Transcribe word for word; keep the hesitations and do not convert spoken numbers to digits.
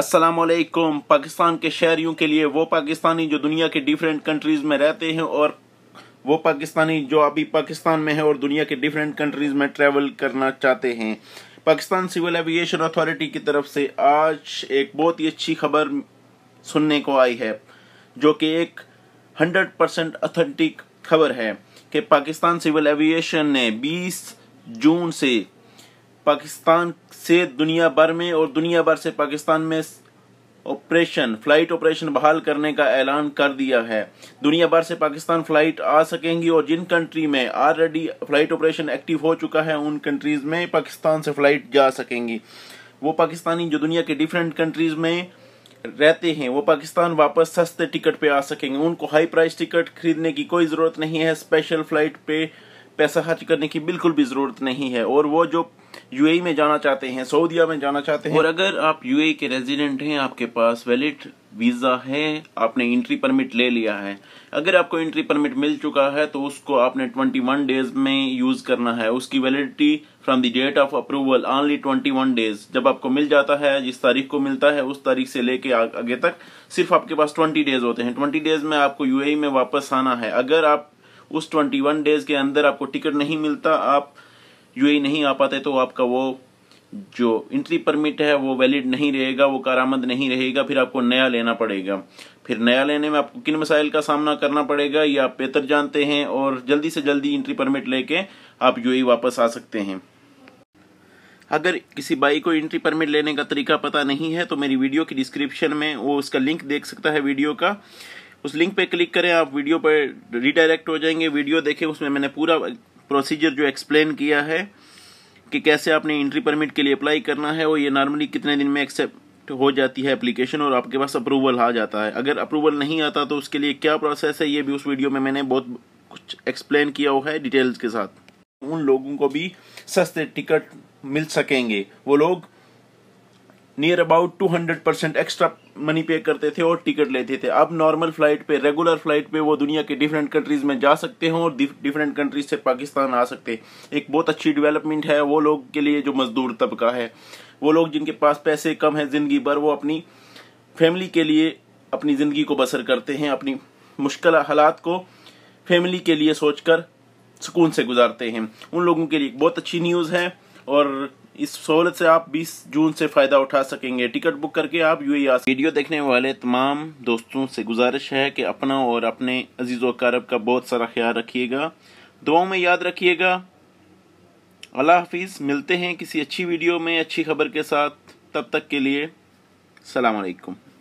अस्सलाम वालेकुम। पाकिस्तान के शहरियों के लिए वो पाकिस्तानी जो दुनिया के डिफरेंट कंट्रीज में रहते हैं और वो पाकिस्तानी जो अभी पाकिस्तान में है और दुनिया के डिफरेंट कंट्रीज में ट्रैवल करना चाहते हैं, पाकिस्तान सिविल एविएशन अथॉरिटी की तरफ से आज एक बहुत ही अच्छी खबर सुनने को आई है जो कि एक हंड्रेड परसेंट ऑथेंटिक खबर है कि पाकिस्तान सिविल एविएशन ने बीस जून से पाकिस्तान से दुनिया भर में और दुनिया भर से पाकिस्तान में ऑपरेशन फ्लाइट ऑपरेशन बहाल करने का ऐलान कर दिया है। दुनिया भर से पाकिस्तान फ्लाइट आ सकेंगी और जिन कंट्री में ऑलरेडी फ्लाइट ऑपरेशन एक्टिव हो चुका है उन कंट्रीज में पाकिस्तान से फ्लाइट जा सकेंगी। वो पाकिस्तानी जो दुनिया के डिफरेंट कंट्रीज में रहते हैं वो पाकिस्तान वापस सस्ते टिकट पे आ सकेंगे। उनको हाई प्राइस टिकट खरीदने की कोई ज़रूरत नहीं है, स्पेशल फ्लाइट पे पैसा खर्च करने की बिल्कुल भी ज़रूरत नहीं है। और वो जो यूएई में जाना चाहते हैं, सऊदीया में जाना चाहते हैं, और अगर आप यूएई के रेजिडेंट हैं, आपके पास वैलिड वीज़ा है, आपने एंट्री परमिट ले लिया है, अगर आपको एंट्री परमिट मिल चुका है तो उसको आपने इक्कीस डेज में यूज़ करना है। उसकी validity from the date of approval only इक्कीस डेज। जब आपको मिल जाता है, जिस तारीख को मिलता है उस तारीख से लेके आगे तक सिर्फ आपके पास बीस डेज होते हैं। बीस डेज में आपको यूएई में वापस आना है। अगर आप उस इक्कीस डेज के अंदर आपको टिकट नहीं मिलता, आप यूएई नहीं आ पाते, तो आपका वो जो एंट्री परमिट है वो वैलिड नहीं रहेगा, वो कारामद नहीं रहेगा। फिर आपको नया लेना पड़ेगा। फिर नया लेने में आपको किन मसाइल का सामना करना पड़ेगा ये आप बेहतर जानते हैं, और जल्दी से जल्दी एंट्री परमिट लेके आप यूएई वापस आ सकते हैं। अगर किसी भाई को एंट्री परमिट लेने का तरीका पता नहीं है तो मेरी वीडियो की डिस्क्रिप्शन में वो उसका लिंक देख सकता है, वीडियो का उस लिंक पे क्लिक करें, आप वीडियो पर रिडायरेक्ट हो जाएंगे। वीडियो देखें, उसमें मैंने पूरा प्रोसीजर जो एक्सप्लेन किया है कि कैसे आपने एंट्री परमिट के लिए अप्लाई करना है और ये नॉर्मली कितने दिन में एक्सेप्ट हो जाती है एप्लीकेशन और आपके पास अप्रूवल आ जाता है। अगर अप्रूवल नहीं आता तो उसके लिए क्या प्रोसेस है ये भी उस वीडियो में मैंने बहुत कुछ एक्सप्लेन किया हुआ है डिटेल्स के साथ। उन लोगों को भी सस्ते टिकट मिल सकेंगे। वो लोग near about two hundred percent extra money pay करते थे और टिकट लेते थे। अब नॉर्मल फ्लाइट पे, रेगुलर फ्लाइट पे वो दुनिया के डिफरेंट कंट्रीज में जा सकते हैं और डिफरेंट कंट्रीज से पाकिस्तान आ सकते हैं। एक बहुत अच्छी डेवलपमेंट है वो लोग के लिए जो मजदूर तबका है, वो लोग जिनके पास पैसे कम है जिंदगी भर, वो अपनी फैमिली के लिए अपनी जिंदगी को बसर करते हैं, अपनी मुश्किल हालात को फैमिली के लिए सोचकर सुकून से गुजारते हैं। उन लोगों के लिए बहुत अच्छी न्यूज़ है और इस सहूलत से आप बीस जून से फायदा उठा सकेंगे। टिकट बुक करके आप यूएई आ सकते। वीडियो देखने वाले तमाम दोस्तों से गुजारिश है कि अपना और अपने अजीज़ों कारब का बहुत सारा ख्याल रखिएगा, दुआओं में याद रखिएगा। अल्लाह हाफिज़। मिलते हैं किसी अच्छी वीडियो में अच्छी खबर के साथ। तब तक के लिए सलाम अलैकुम।